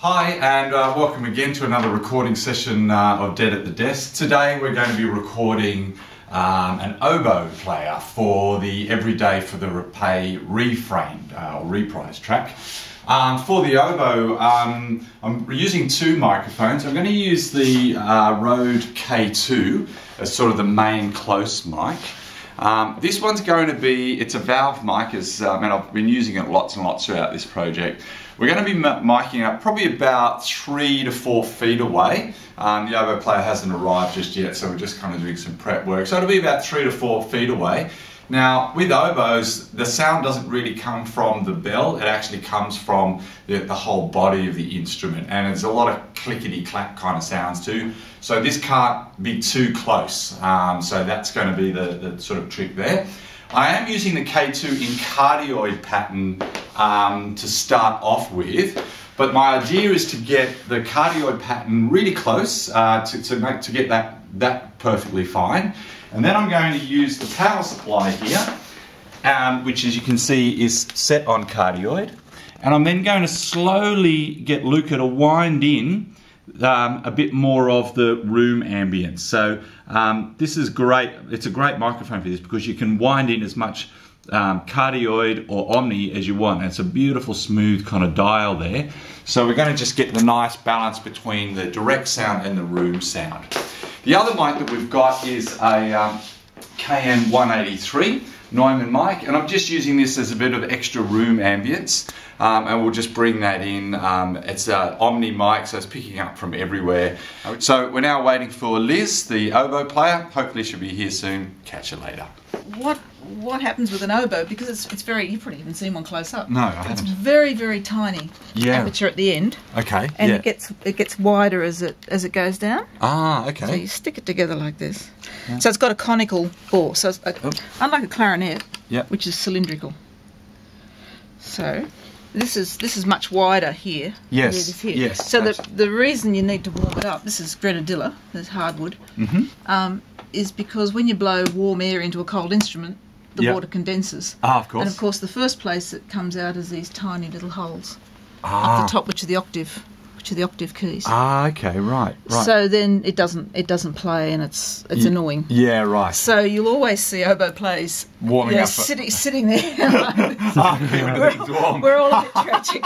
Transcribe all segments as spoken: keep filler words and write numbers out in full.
Hi, and uh, welcome again to another recording session uh, of Dead at the Desk. Today we're going to be recording um, an oboe player for the Every Day for the Pay reframed uh, or reprised track. Um, for the oboe, um, I'm using two microphones. I'm going to use the uh, Rode K two as sort of the main close mic. Um, this one's going to be, it's a valve mic, as, um, and I've been using it lots and lots throughout this project. We're going to be micing up probably about three to four feet away. Um, the oboe player hasn't arrived just yet, so we're just kind of doing some prep work. So it'll be about three to four feet away. Now, with oboes, the sound doesn't really come from the bell, it actually comes from the, the whole body of the instrument, and there's a lot of clickety-clack kind of sounds too, so this can't be too close, um, so that's going to be the, the sort of trick there. I am using the K two in cardioid pattern um, to start off with, but my idea is to get the cardioid pattern really close uh, to, to, make, to get that, that perfectly fine. And then I'm going to use the power supply here, um, which as you can see is set on cardioid. And I'm then going to slowly get Luca to wind in um, a bit more of the room ambience. So um, this is great, it's a great microphone for this because you can wind in as much um, cardioid or omni as you want. And it's a beautiful smooth kind of dial there. So we're going to just get the nice balance between the direct sound and the room sound. The other mic that we've got is a um, K M one eighty-three Neumann mic, and I'm just using this as a bit of extra room ambience, um, and we'll just bring that in. Um, it's an omni mic, so it's picking up from everywhere. So we're now waiting for Liz, the oboe player. Hopefully she'll be here soon. Catch you later. What what happens with an oboe? Because it's it's very, you probably haven't seen one close up. No, I haven't. It's very very tiny. Yeah. Aperture at the end. Okay. And yeah. it gets it gets wider as it as it goes down. Ah, okay. So you stick it together like this. Yeah. So it's got a conical bore. So it's a, unlike a clarinet, yeah, which is cylindrical. So this is this is much wider here. Yes. Than it is here. Yes. So absolutely. the the reason you need to warm it up. This is grenadilla. This is hardwood. Mm-hmm. Um, is because when you blow warm air into a cold instrument, the yep. water condenses. Ah, of course. And of course the first place it comes out is these tiny little holes ah. up the top, which are the octave, which are the octave keys. Ah, okay, right, right. So then it doesn't it doesn't play, and it's it's y annoying. Yeah, right. So you'll always see oboe plays warming you know, up, sitting sitting there. Like we're, all, we're all a bit tragic.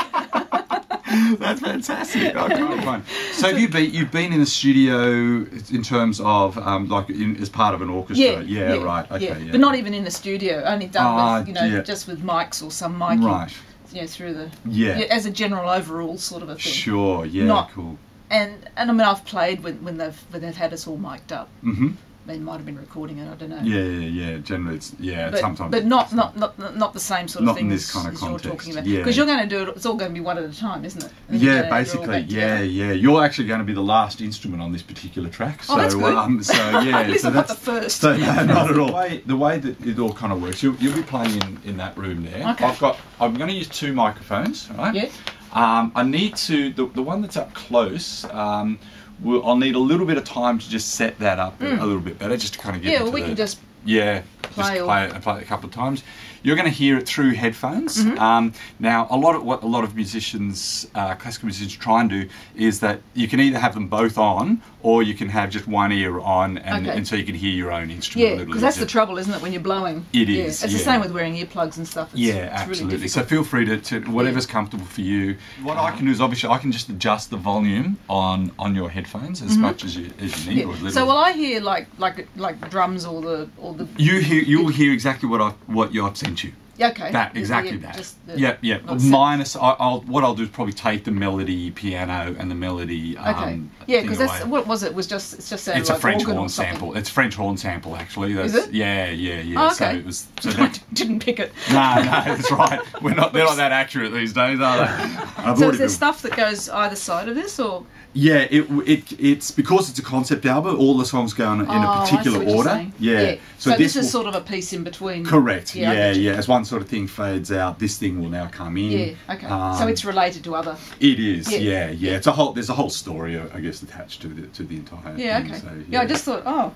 That's fantastic. I can't mind. So have you been, you've been in the studio in terms of um, like in, as part of an orchestra? Yeah, yeah, yeah right. Okay, yeah. Yeah. But not even in the studio. Only done uh, with, you know, yeah. just with mics or some micing. Right. You know, through the yeah. yeah as a general overall sort of a thing. Sure. Yeah. Not, cool. And and I mean I've played when when they've when they've had us all mic'd up. Mm-hmm. They might have been recording it. I don't know. Yeah, yeah, yeah. Generally, it's yeah. But, sometimes, but not not not not the same sort of not thing. Not in this kind of context. You're talking about. Yeah, because you're going to do it. It's all going to be one at a time, isn't it? Yeah, basically. Yeah, yeah. You're actually going to be the last instrument on this particular track. So, oh, that's good. Um, so yeah, at least so I'm that's not the first. So, no, not at all. The way, the way that it all kind of works, you'll, you'll be playing in in that room there. Okay. I've got. I'm going to use two microphones. Right. Yes. Um, I need to the the one that's up close. Um, We'll, I'll need a little bit of time to just set that up mm. a little bit better, just to kind of get. Yeah, well, we the, can just yeah, play, just play, it, play it a couple of times. You're going to hear it through headphones. Mm-hmm. um, now, a lot of what a lot of musicians, uh, classical musicians, try and do is that you can either have them both on, or you can have just one ear on, and, okay. and so you can hear your own instrument. Yeah, because that's the trouble, isn't it? When you're blowing, it is. Yeah. It's yeah. the same with wearing earplugs and stuff. It's, yeah, it's absolutely. Really so feel free to, to whatever's yeah. comfortable for you. What um, I can do is obviously I can just adjust the volume on on your headphones as mm-hmm. much as you as you need. Yeah. Or so will I hear like like like drums or the or the. You hear you'll hear exactly what I what you're saying. You. Yeah, okay. That exactly yeah, that. Yep, yep. Minus, I, I'll what I'll do is probably take the melody piano and the melody. Um, okay. Yeah, because that's what was it? Was just it's just a, it's like a French horn sample. It's French horn sample actually. That's, is it? Yeah, yeah, yeah. Oh, okay. So it was. So that, I didn't pick it. No, no, that's right. We're not. They're not that accurate these days, are they? So is there been. stuff that goes either side of this, or? Yeah, it it it's because it's a concept album. All the songs go in, in oh, a particular order. Yeah. yeah. So, so this, this is will, sort of a piece in between. Correct. Yeah, yeah. yeah. As one sort of thing fades out, this thing will now come in. Yeah. Okay. Um, so it's related to other. It is. Yeah. yeah. Yeah. It's a whole. There's a whole story, I guess, attached to the to the entire. Yeah. Thing, okay. So, yeah. yeah. I just thought, oh.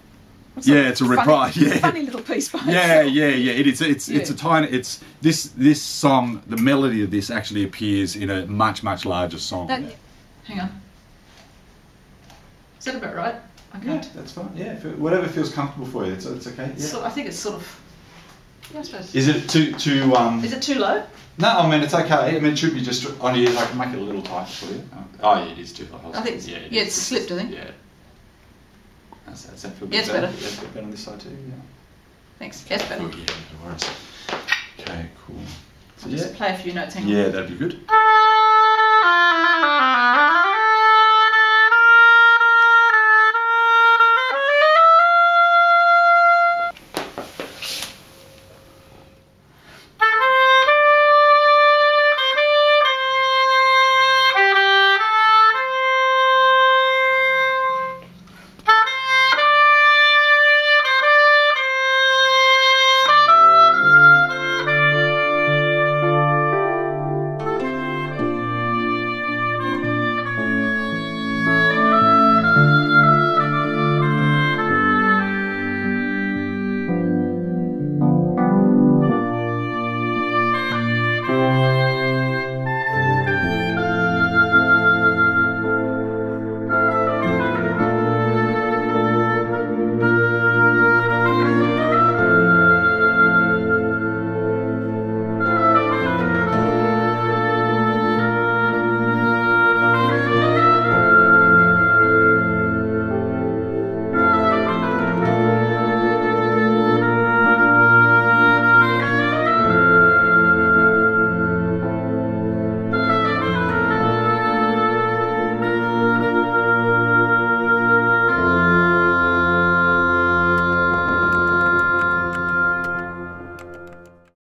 What's yeah, it's a reprise. Yeah, funny little piece. By yeah, itself. yeah, yeah. It is. It's yeah. it's a tiny. It's this this song. The melody of this actually appears in a much much larger song. That, Hang on. Is that about right? I can't. Yeah, that's fine. Yeah, whatever feels comfortable for you. It's, it's okay. Yeah. So I think it's sort of. Yeah, I suppose. Is it too too um? Is it too low? No, I mean it's okay. I mean it should be just on your ears. I can make it a little tighter for you. Oh yeah, it is too low. I, I think. It's, yeah, it yeah, it's slipped. I think. Yeah. That's, that's that feel yeah, it's better. better. Yeah, it's better on this side too. Yeah. Thanks. That's better. Oh, yeah, no worries. Okay, cool. So I'll yeah. just play a few notes. Hang on. Yeah, that'd be good.